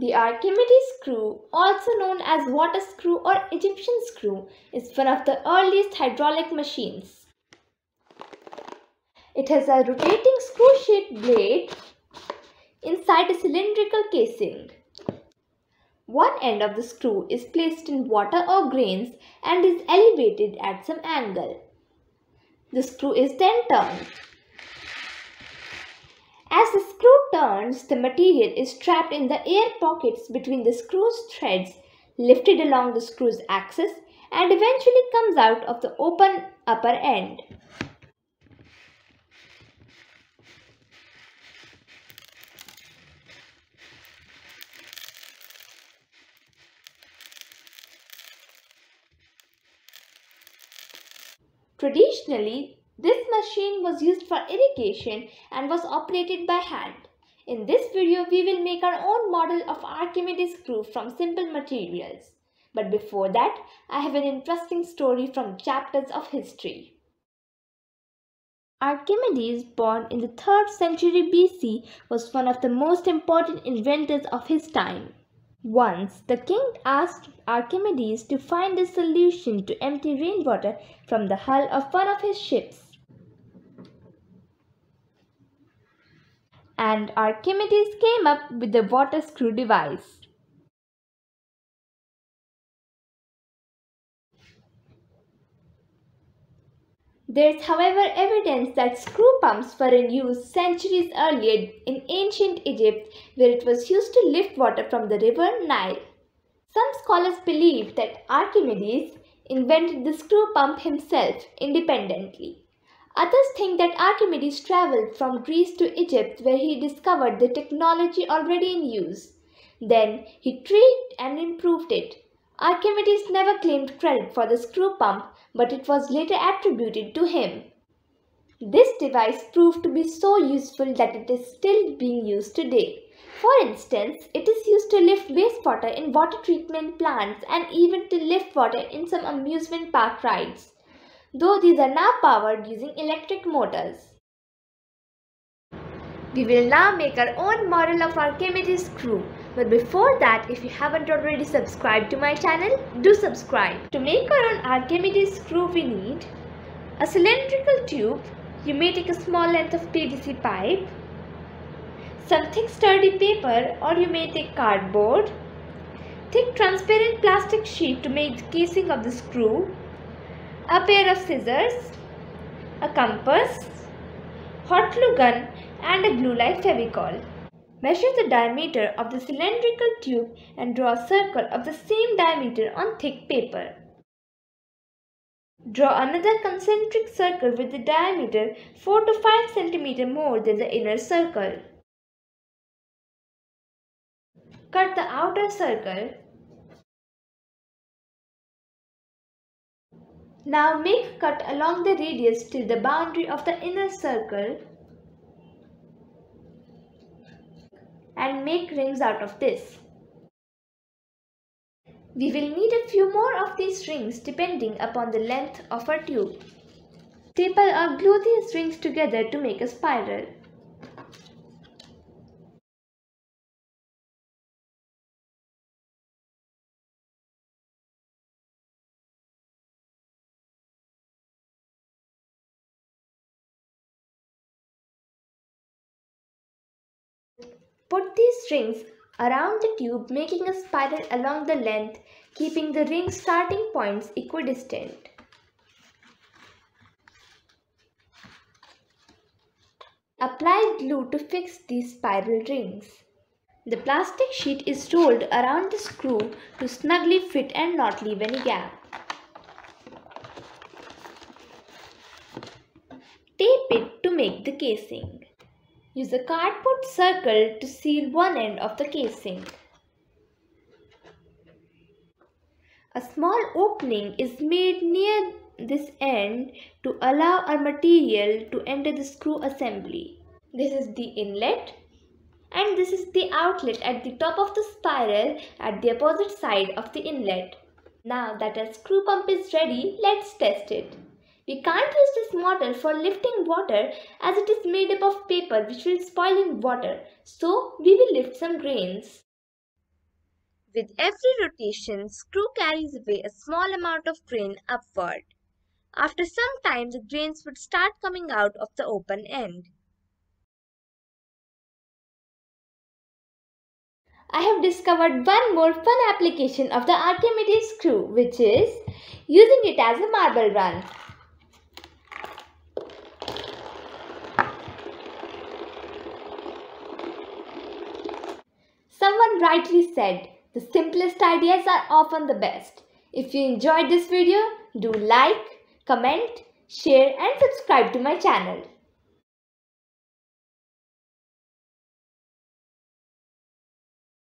The Archimedes screw, also known as water screw or Egyptian screw, is one of the earliest hydraulic machines. It has a rotating screw-shaped blade inside a cylindrical casing. One end of the screw is placed in water or grains and is elevated at some angle. The screw is then turned. As the screw turns, the material is trapped in the air pockets between the screw's threads, lifted along the screw's axis, and eventually comes out of the open upper end. Traditionally, this machine was used for irrigation and was operated by hand. In this video, we will make our own model of Archimedes screw from simple materials. But before that, I have an interesting story from chapters of history. Archimedes, born in the 3rd century BC, was one of the most important inventors of his time. Once, the king asked Archimedes to find a solution to empty rainwater from the hull of one of his ships. And Archimedes came up with the water screw device. There is, however, evidence that screw pumps were in use centuries earlier in ancient Egypt, where it was used to lift water from the river Nile. Some scholars believe that Archimedes invented the screw pump himself independently. Others think that Archimedes travelled from Greece to Egypt, where he discovered the technology already in use. Then he tweaked and improved it. Archimedes never claimed credit for the screw pump, but it was later attributed to him. This device proved to be so useful that it is still being used today. For instance, it is used to lift wastewater in water treatment plants and even to lift water in some amusement park rides, though these are now powered using electric motors. We will now make our own model of Archimedes screw. But before that, if you haven't already subscribed to my channel, do subscribe. To make our own Archimedes screw, we need a cylindrical tube. You may take a small length of PVC pipe, some thick sturdy paper, or you may take cardboard, thick transparent plastic sheet to make the casing of the screw, a pair of scissors, a compass, hot glue gun, and a glue like fevicol. Measure the diameter of the cylindrical tube and draw a circle of the same diameter on thick paper. Draw another concentric circle with the diameter 4 to 5 cm more than the inner circle. Cut the outer circle. Now make a cut along the radius till the boundary of the inner circle, and make rings out of this. We will need a few more of these rings depending upon the length of our tube. Staple or glue these rings together to make a spiral. Put these rings around the tube, making a spiral along the length, keeping the ring starting points equidistant. Apply glue to fix these spiral rings. The plastic sheet is rolled around the screw to snugly fit and not leave any gap. Tape it to make the casing. Use a cardboard circle to seal one end of the casing. A small opening is made near this end to allow our material to enter the screw assembly. This is the inlet and this is the outlet at the top of the spiral at the opposite side of the inlet. Now that our screw pump is ready, let's test it. We can't use this model for lifting water as it is made up of paper which will spoil in water, so we will lift some grains. With every rotation, screw carries away a small amount of grain upward. After some time, the grains would start coming out of the open end. I have discovered one more fun application of the Archimedes screw, which is using it as a marble run. Someone rightly said, the simplest ideas are often the best. If you enjoyed this video, do like, comment, share and subscribe to my channel.